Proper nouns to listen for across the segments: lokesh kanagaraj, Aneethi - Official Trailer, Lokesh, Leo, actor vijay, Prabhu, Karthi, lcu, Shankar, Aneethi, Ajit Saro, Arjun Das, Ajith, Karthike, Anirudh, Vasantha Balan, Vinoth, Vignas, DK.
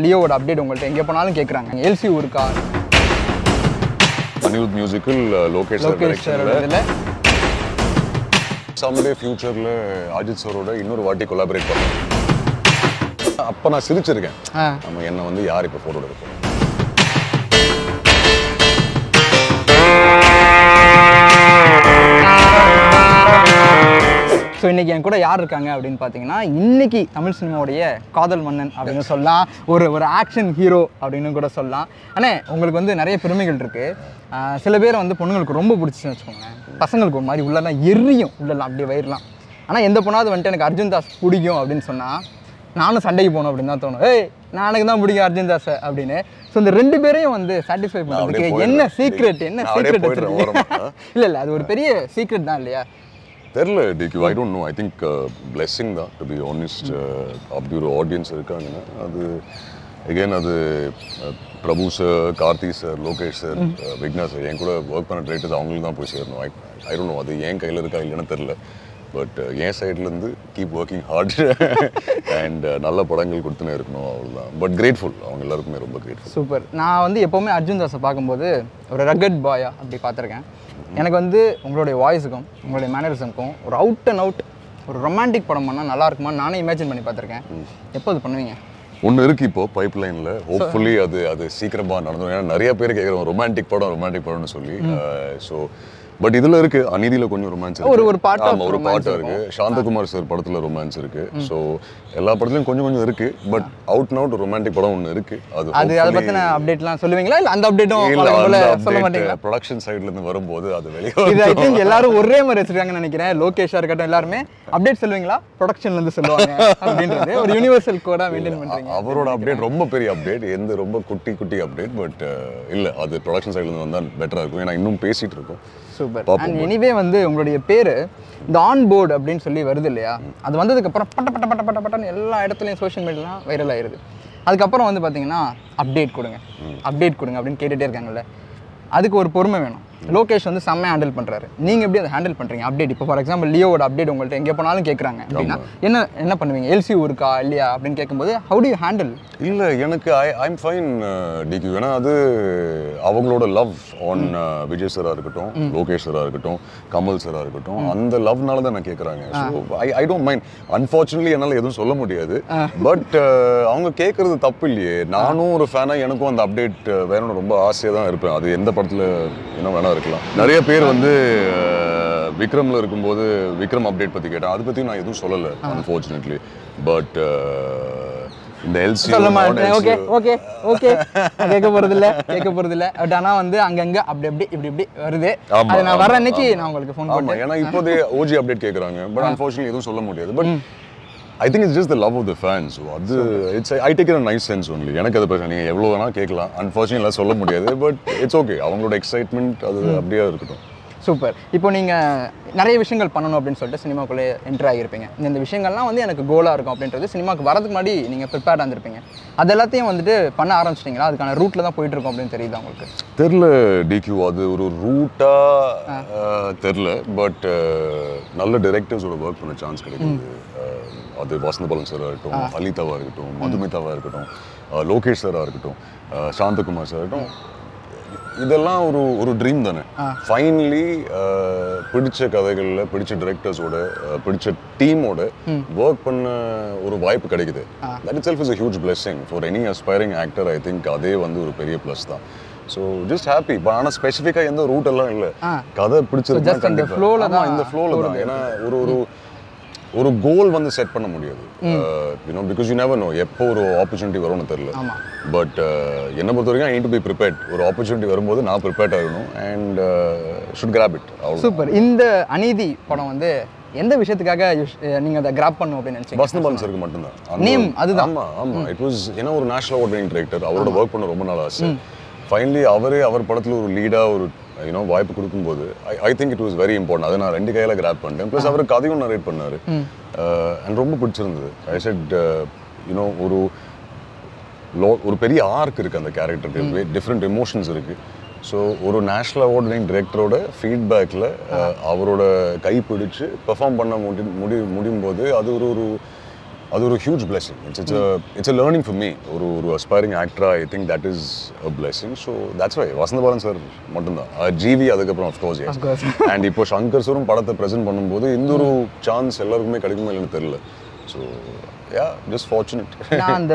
Leo update ungalde enga ponaalum kekranga LC urka Anirudh musical Lokesh direction la someday future la Ajit Saro oda innoru vaati collaborate panna appa na sirichiruken amma enna vandu yaar ipo photo edukku So, if you are a Tamil cinema, you are an action hero. I don't know. I think blessing da, to be honest. Abdur audience irukanga. Again, Prabhu sir, Karthi sir, Lokesh sir, Vignas sir. Yenkuda work panna director avangala dhaan poi sernu. I don't know. Adu yen kaiyila iruka illana therilla. But yen side la irundhu keep working hard and nalla padangal kodutune iruknom avulda. But grateful. Avanga ellarukume romba grateful. Super. Na vandu epovume Arjun Das paakumbodhu oru rugged boy ah apdi paathirken. எனக்கு வந்து உங்களுடைய வாய்ஸ்க்கும் உங்களுடைய மேனரிசம்க்கும் ஒரு out and out ஒரு ரொமான்டிக் படம் பண்ணா நல்லா இருக்குமா நானே இமேஜின் பண்ணி பார்த்திருக்கேன். எப்போ அது பண்ணுவீங்க? ஒன்னு இருக்கு இப்போ பைப்லைன்ல. ஹோப்ஃபுல்லி அது சீக்கிரமா நடந்துரும். ஏன்னா நிறைய பேர் கேக்குறாங்க ரொமான்டிக் படம்னு சொல்லி. சோ பட் இதுல இருக்கு அநீதியில கொஞ்சம் ரொமான்ஸ் இருக்கு. ஒரு ஒரு பார்ட் இருக்கு. சாந்த குமார் சார் படத்துல ரொமான்ஸ் இருக்கு. சோ எல்லா படத்துலயும் கொஞ்சம் இருக்கு. But out and out romantic படம் ஒன்னு இருக்கு. அது பத்தின அப்டேட்லாம் சொல்லுவீங்களா இல்ல அந்த அப்டேட்டும் சொல்ல மாட்டீங்களா? ப்ரொடக்ஷன் சைடுல இருந்து வரும்போது அது வெளிய வரும். இது ஐ திங்க் எல்லாரும் ஒரே மாதிரி வச்சிருக்காங்க நினைக்கிறேன். லோகேஷ் சார் கிட்ட எல்லாரும் அப்டேட் சொல்லுவீங்களா? ப்ரொடக்ஷன்ல இருந்து சொல்லுவாங்க அப்படின்றது ஒரு யுனிவர்சல் கோடா மெயின்டெய்ன் பண்றீங்க. அவரோட அப்டேட் ரொம்ப பெரிய அப்டேட். எந்த ரொம்ப குட்டி அப்டேட். பட் இல்ல அது ப்ரொடக்ஷன் சைடுல இருந்து வந்தா பெட்டரா இருக்கும். ஏன்னா இன்னும் பேசிட்டு இருக்கோம். Super. And anyway, வந்து உங்களுடைய பேரு இந்த ஆன் போர்டு அப்படினு சொல்லி வருது இல்லையா? அது வந்ததுக்கு அப்புறம் பட்டன்னு எல்லா இடத்துலயும் சோஷியல் மீடியால வைரல் ஆயிருது. அதுக்கு அப்புறம் வந்து பாத்தீங்கன்னா அப்டேட் கொடுங்க அப்படினு கேட்டிட்டே இருக்காங்கல்ல. அதுக்கு ஒரு பொறுமை வேணும். லோகேஷ் வந்து செம்ம ஹேண்டில் பண்றாரு. நீங்க எப்படி அதை ஹேண்டில் பண்றீங்க? அப்டேட் இப்போ ஃபார் எக்ஸாம்பிள் லியோவோட அப்டேட் உங்கள்ட்ட எங்க போனாலும் கேக்குறாங்க அப்படினா என்ன பண்ணுவீங்க? எல்சி ஊர்க்கா இல்லையா அப்படினு கேக்கும்போது how do you handle? இல்ல எனக்கு I'm fine DK. ஏனா அது அவங்களோட லவ் ஆன் விஜய் சாரா இருக்கட்டும், லோகேஷ் சாரா இருக்கட்டும், கமல் சாரா இருக்கட்டும், அந்த லவ்னால தான் நான் கேக்குறாங்க. So I don't mind. Unfortunately என்னால எதுவும் சொல்ல முடியாது. பட் அவங்க கேக்குறது தப்பு இல்லையே. நானும் ஒரு ஃபேனா எனக்கும் அந்த அப்டேட் வேணும்னு ரொம்ப ஆசையா தான் இருப்பேன். அது எந்த படத்துல என்ன இருக்கலாம். நிறைய பேர் வந்து விக்ரம்ல இருக்கும்போது விக்ரம் அப்டேட் பத்தி கேட்டா அது பத்தி நான் எதுவும் சொல்லல unfortunately. பட் இந்த எல்சி ஓகே கேட்க போறது இல்ல. பட் ஆனா வந்து அங்கங்க இப்படி வருது. அது நான் வர அன்னைக்கு நான் உங்களுக்கு ஃபோன் பண்ணேன். ஏனா இப்போதே ஓஜி அப்டேட் கேக்குறாங்க. பட் unfortunately எதுவும் சொல்ல முடியாது. But I think it's just the love of the fans. So I take it in a nice sense only. எனக்கு அது பிரச்சனை நீங்க எவ்வளவு வேணா கேக்கலாம். Unfortunately எல்லாம் சொல்ல முடியாது. But it's okay. அவங்களோட excitement அது அப்படியே இருக்கட்டும். சூப்பர். இப்போ நீங்க நிறைய விஷயங்கள் பண்ணனும் அப்படினு சொல்லிட்டு சினிமாக்குள்ள என்டர் ஆகிருப்பீங்க. இந்த விஷயங்கள்லாம் வந்து எனக்கு கோலா இருக்கும் அப்படின்றது சினிமாக்கு வரதுக்கு முன்னாடி நீங்க ப்ரிப்பேர்டா இருந்திருப்பீங்க. அதெல்லாம் வந்துட்டு பண்ண ஆரம்பிச்சிட்டீங்களா? அதுக்கான ரூட்ல தான் போயிட்டு இருக்கோம் அப்படினு தெரியுதா உங்களுக்கு? தெரியல DQ அது ஒரு ரூட்டா தெரியல. பட் நல்ல டைரக்டர்ஸோட வர்க் பண்ண சான்ஸ் கிடைக்குது. அது வசந்த பாலன் சார் ஆகட்டும், அலிதாவா இருக்கட்டும், மதுமிதாவா இருக்கட்டும், லோகேஷ் சாரா இருக்கட்டும், சாந்த குமார் சார் ஆகட்டும், இதெல்லாம் ஒரு ஒரு ட்ரீம் தானே. ஃபைனலி பிடிச்ச கதைகளில் பிடிச்ச டைரக்டர்ஸோட பிடிச்ச டீமோட ஒர்க் பண்ண ஒரு வாய்ப்பு கிடைக்குது. That itself is a huge blessing for any aspiring actor. I think அதே வந்து ஒரு பெரிய ப்ளஸ் தான். So just happy. But ana specific ah endha route alla illa kada pidichirukka kandipa in the flow la ena ஒரு கோல் வந்து set பண்ண முடியாது. you know because you never know எப்போ ஒரு opportunity வரும்னு தெரியல. பட் என்ன பொறுத்தவரைக்கும் I need to be prepared. ஒரு opportunity வரும்போது நான் prepared ஆகணும் and should grab it. Super. இந்த அநீதி படம் வந்து எந்த விஷயத்துக்காக நீங்க அத grab பண்ணனும் அப்படி நினைச்சீங்க? வசந்த பாலன் சாருக்கு மட்டும் தான் நேம் அதுதான். ஆமா it was ஏனா ஒரு நேஷனல் அவார்ட் winning டைரக்டர். அவரோட வர்க் பண்ண ரொம்ப நாள் ஆசை. ஃபைனலி அவர் படத்துல ஒரு லீடா ஒரு வாய்ப்பு கொடுக்கும்போது I think it was very important. அதை நான் 2 கையில கிராப் பண்ணிட்டேன். பிளஸ் அவர் கதையும் நரேட் பண்ணாரு அண்ட் ரொம்ப பிடிச்சிருந்தது. ஐ செட் ஒரு பெரிய ஆர்க் இருக்கு அந்த கேரக்டருக்கு, டிஃப்ரெண்ட் எமோஷன்ஸ் இருக்கு. ஸோ ஒரு நேஷனல் அவார்ட் வின்னிங் டைரக்டரோட ஃபீட்பேக்கில் அவரோட கை பிடிச்சி பெர்ஃபார்ம் பண்ண முடியும் போது அது ஒரு That's a huge blessing. It's a learning for me. An aspiring actor, I think that is a blessing. So that's why Vasantha Balan sir, matanda. GV adagapra of course yes. Of course. And ipo Shankar sirum padatha present pannumbodhu induru chance ellarkume kadikuma illanu therilla. So yeah, just fortunate. Na and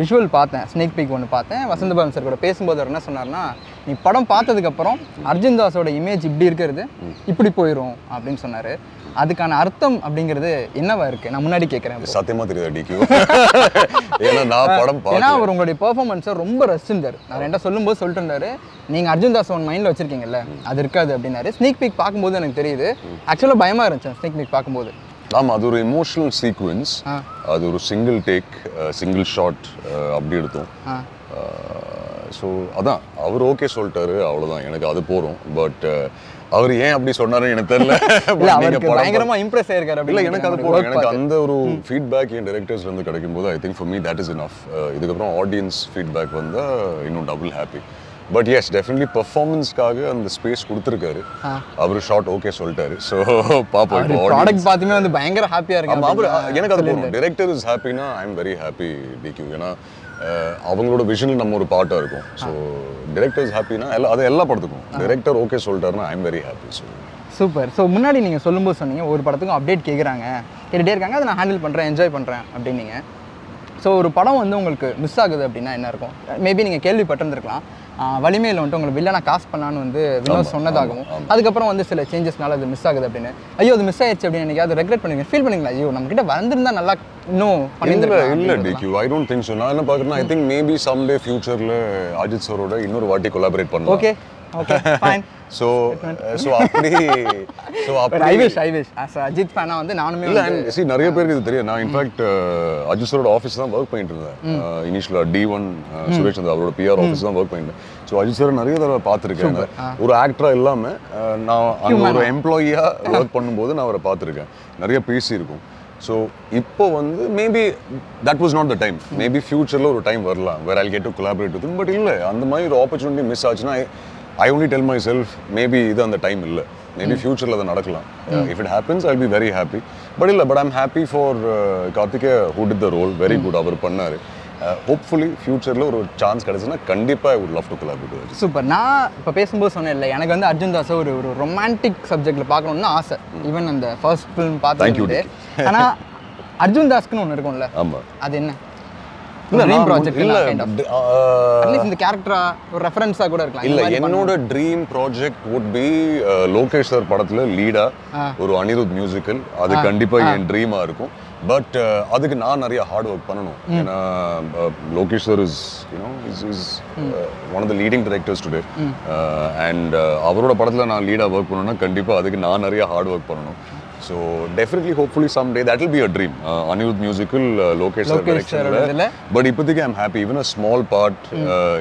visual paathen, snake peek one paathen. Vasantha Balan sir kuda pesumbodhu enna sonnarna, nee padam paathadukku appuram Arjun Das oda image ipdi irukirudhu, ipdi poirum appdin sonnaru. அதுக்கான அர்த்தம் அப்படிங்கிறது என்னவா இருக்கு நான் முன்னாடி கேக்குறேன் சத்தியமா தெரியல டிக்கு ஏனா நான் படம் பார்த்தேன் ஏனா அவருடைய பெர்ஃபார்மன்ஸ் ரொம்ப ரசிச்சார் நான் என்ன சொல்லும்போது சொல்லிட்டாரு நீங்க அர்ஜுன் தாஸ் on மைண்ட்ல வச்சிருக்கீங்கல அது இருக்காது அப்படினாரு ஸ்னீக் பீக் பாக்கும்போது எனக்கு தெரியுது एक्चुअली பயமா இருந்துச்சு ஸ்னீக் பீக் பாக்கும்போது ஆமா அது ஒரு எமோஷனல் சீக்வென்ஸ் அது ஒரு சிங்கிள் டேக் சிங்கிள் ஷாட் அப்படி எடுத்தோம் சோ அதான் அவர் ஓகே சொல்லிட்டாரு அவ்வளவுதான் எனக்கு அது போறோம் பட் அவர் ஏன் அப்படி சொன்னாரோ எனக்கு தெரியல இல்ல அவருக்கு பயங்கரமா இம்ப்ரஸ் ஆயிருக்காரு அப்படி இல்ல எனக்கு அது போறோம் எனக்கு அந்த ஒரு ஃபீட்பேக் இந்த டைரக்டர்ஸ் வந்து கிடைக்கும்போது I think for me that is enough இதுக்கு அப்புறம் ஆடியன்ஸ் ஃபீட்பேக் வந்தா இன்னும் double happy But yes, definitely performance kaga and the space kuduthirukkaru. Avaru shot okay soltaru. So paapa product paathime vandu bayangara happy a irukanga. Avaru enak adu porum. Director is happy na I am very happy DQ ena avangaloda vision la nam oru part a irukum. So director is happy na adu ella padathukum. Director okay soltaru na I am very happy. So super. So munadi neenga sollumbod sonneenga oru padathukum update kekranga. Kettite irukanga adha na handle pandren enjoy pandren appadinga. So oru padam vandu ungalku miss agudhu appadina enna irukum? Maybe neenga kelvi pattandirukalam. வலிமையில் வந்துட்டு உங்களுக்கு வில்லனா cost பண்ணான்னு வந்து வினோத் சொன்னதாகவும் அதுக்கப்புறம் வந்து சில சேஞ்சஸ்னால அது மிஸ் ஆகுது அப்படின்னு ஐயோ அது மிஸ் ஆயிடுச்சு அப்படின்னு எனக்கு அது ரெக்ரெட் பண்ணுங்க ஃபீல் பண்ணுங்களா ஐயோ நம்ம கிட்ட வந்திருந்தா நல்லா இன்னும் பண்ணிருக்கலாம் இல்ல டிக்கு ஐ டோன்ட் திங்க் சோ நான் என்ன பார்க்கறேன்னா I think maybe some day ஃபியூச்சர்ல அஜித் சரோட இன்னொரு வாட்டி கொலாபரேட் பண்ணலாம் ஓகே ஓகே ஃபைன் சோ அப்படி I wish as Ajith fan வந்து நானுமே இல்ல see நிறைய பேருக்கு இது தெரியும் நான் in fact Ajith sirோட ஆபீஸ்ல தான் வர்க் பண்ணிட்டு இருந்தேன் இனிஷியலா D1 சுரேஷ் சந்திர அவரோட PR ஆபீஸ்ல தான் வர்க் பண்ணிட்டேன் சோ Ajith sir நிறைய தடவை பாத்துர்க்கேன் ஒரு ஆக்டரா இல்லாம நான் அங்க ஒரு எம்ப்ளாயியா வர்க் பண்ணும்போது நான் அவரை பாத்துர்க்கேன் நிறைய பேசி இருக்கும் சோ இப்போ வந்து maybe that was not the time maybe ஃபியூச்சர்ல ஒரு டைம் வரலாம் where I'll get to collaborate with him but இல்ல அந்த மாதிரி ஒரு opportunity miss ஆச்சுனா I only tell myself maybe either on the time illa maybe future la nadakalam if it happens I'll be very happy but illa but I'm happy for Karthike who did the role very good avaru pannaru hopefully future la oru chance kadachina kandipa I would love to collaborate with him super na ipo pesumbodhu sonna illa enak vandu Arjun Das oru romantic subject la paakanum na aasa even on the first film paathadhu ana Arjun Das ku onnu irukum illa aama adu enna dream project illa at least in the character or reference ah kuda irukla illa enoda dream project would be Lokesh sir padathile lead ah oru Anirudh musical adu kandipa en dream ah irukum but adukku naan nariya hard work pananum ena Lokesh sir is you know is one of the leading directors today and avaroda padathile naan lead ah work panona kandipa adukku naan nariya hard work pananum so definitely hopefully someday that will be a dream Anirudh musical Lokesh sir direction but ipathikku I'm happy even a small part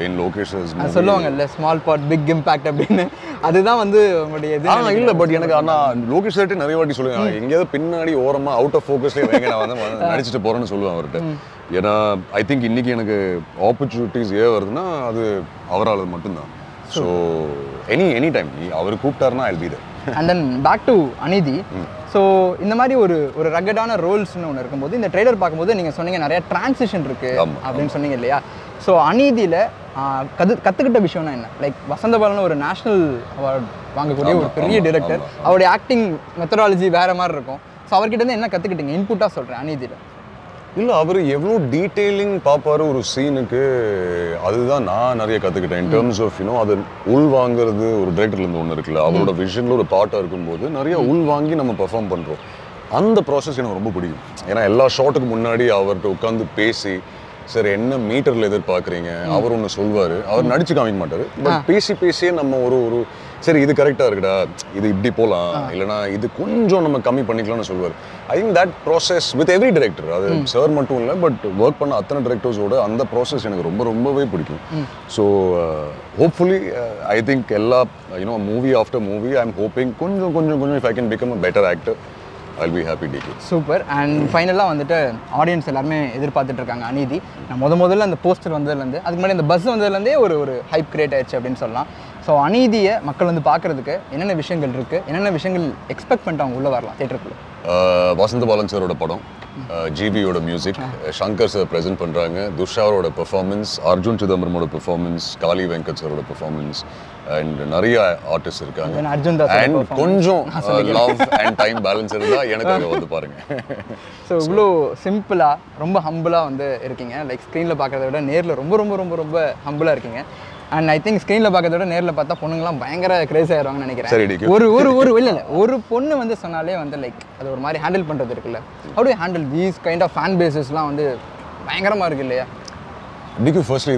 in Lokesh's movie solluvanga illa small part big impact appadina adha vandu ungalde edhu illa but enak ana Lokesh sir kitta nariya vaadi solluva engada pinnadi orama out of focus la venga na vandu nadichittu poranu solluva avarta ena I think inniki enak opportunities ye varudna adu avaraal mattum dhaan so any time avaru kooptarna I'll be there and then back to Aneethi so இந்த மாதிரி ஒரு ரகடான ரோல்ஸ்னு ஒன்னு இருக்கும்போது இந்த trailer பாக்கும்போது நீங்க சொன்னீங்க நிறைய ட்ரான்சிஷன் இருக்கு அப்படினு சொன்னீங்க இல்லையா சோ அனீதியில கத்துக்கிட்ட விஷயம்னா என்ன லைக் வசந்த பாலன் ஒரு நேஷனல் அவார்ட் வாங்கக்கூடிய ஒரு பெரிய டைரக்டர் அவருடைய ஆக்டிங் மெத்தடாலஜி வேற மாதிரி இருக்கும் சோ அவர்கிட்ட இருந்து என்ன கத்துக்கிட்டீங்க இன்புட்டா சொல்றேன் அனீதியில இல்ல அவரு எவ்வளவு டீடைலிங் பாப்பாரு ஒரு சீனுக்கு அதுதான் நான் நிறைய கத்துக்கிட்டேன் in terms of you know அது உள் வாங்குறது ஒரு டைரக்டர்ல இருந்து ஒன்னு இருக்குல்ல அவரோட விஷன்ல ஒரு தாட்டா இருக்கும்போது நிறைய உள் வாங்கி நம்ம பெர்ஃபார்ம் பண்றோம் அந்த ப்ராசஸ் எனக்கு ரொம்ப பிடிக்கும் ஏன்னா எல்லா ஷாட்டுக்கு முன்னாடி அவர்கிட்ட உட்காந்து பேசி சார் என்ன மீட்டர்ல எதிர்பார்க்குறீங்க அவர் ஒன்று சொல்வாரு அவர் நடிச்சு காமிக்க மாட்டாரு பட் பேசி பேசியே நம்ம ஒரு ஒரு சரி இது கரெக்டாக இருக்குடா இது இப்படி போகலாம் இல்லைனா இது கொஞ்சம் நம்ம கம்மி பண்ணிக்கலாம்னு சொல்லுவார் I think that process with every director அது சார் மட்டும் இல்லை பட் ஒர்க் பண்ண அத்தனை டைரக்டர்ஸோட அந்த ப்ராசஸ் எனக்கு ரொம்பவே பிடிக்கும் ஸோ ஹோப்ஃபுல்லி ஐ திங்க் எல்லா you know movie after movie I am hoping கொஞ்சம் if I can become a better actor I'll be happy DK super and finally வந்துட்டு ஆடியன்ஸ் எல்லாரும் எதிர்பார்த்துட்டு இருக்காங்க அனீதி நான் முதல்ல அந்த போஸ்டர் வந்ததுல இருந்து அதுக்கு முன்னாடி அந்த பஸ் வந்ததுல இருந்தே ஒரு ஹைப் கிரியேட் ஆயிருச்சு அப்படினு சொல்லலாம் சோ அனீதியை மக்கள் வந்து பார்க்கிறதுக்கு என்னென்ன விஷயங்கள் இருக்கு என்னென்ன விஷயங்கள் எக்ஸ்பெக்ட் பண்ணிட்டு அவங்க உள்ள வரலாம் தியேட்டருக்குள்ள வசந்த பாலன் சாரோட படம் GB's music, Shankar sir present pandraanga, Dushar's performance, Arjun Chidambaram's performance, Kali Venkat's performance, and Nariya artists irukanga. And Arjun Das and konjam love and time balance irundha enakku vandu paarenga. So ivlo simple ah, romba humble ah vandu irkeenga. Like screen la paakradha vida nerla romba humble ah irkeenga. And I think screen la paakradha vida nerla paatha ponnungalam bayangara crazy aayiranga nenikiren. Sorry DK. Oru illa oru ponnu vandu sonnaale vandu like adu oru mari handle pandrathu irukla. How do you handle these kind of fan bases la vandu bayangarama irukilla? DK, firstly,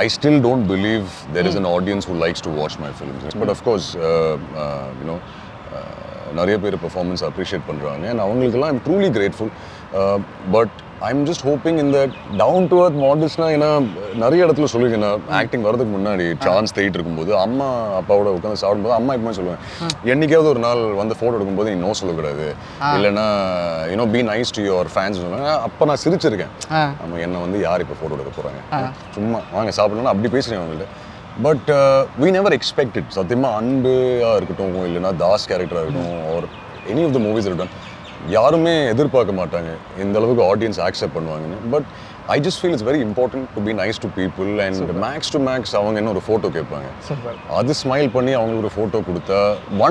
I still don't believe there is an audience who likes to watch my films. But of course, you know, Nariya Pera performance I appreciate Pandraani and I'm truly grateful. But I'm just hoping in that down-to-earth models, na, Nariya Adathula Solli, na, acting varadhukku munnadi, chance theatre kumbodhu, amma, apavoda ukkandhu saavadumbodhu, amma ippoma solluven. Ennikavadhu oru naal vandha photo edukumbodhu nee no sollakudadhu. Illana, you know, be nice to your fans solluven. Appa na sirichirukken. Amma enna vandu yaar ippa photo edukka poranga. Summa vaanga saapidana appadi pesren avangala. But we never expected satyama anbu irukkom illana Das character irukkom or any of the movies that have done. யாருமே எதிர்பார்க்க மாட்டாங்க இந்த அளவுக்கு audience accept பண்ணுவாங்கன்னு. But I just feel it's very important to be nice to people and max to max அவங்க என்ன ஒரு photo கேட்பாங்க. அது ஸ்மைல் பண்ணி அவங்களுக்கு ஒரு ஃபோட்டோ கொடுத்தா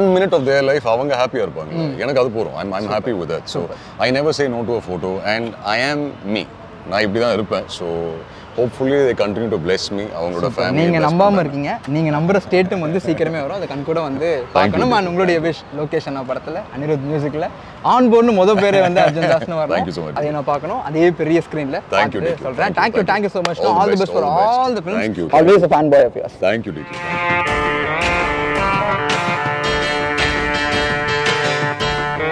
1 மினிட் ஆஃப் தேர் லைஃப் அவங்க ஹாப்பியாக இருப்பாங்க. எனக்கு அது போதும். I am happy with that. So I never say no to a photo and I am me. நான் இப்படி தான் இருப்பேன். So hopefully they continue to bless me avangala family neenga nambama irkeenga neenga nambra stateum vandu seekarame varum adha kankuda vandu paakanum and ungala wish location apadathla anirudh music la on board nu moda pere vandu arjun das nu varum thank you so much adha na paakanum adhe periya screen la thank you solran thank you so much all the best for all the films always a fanboy of yours thank you DK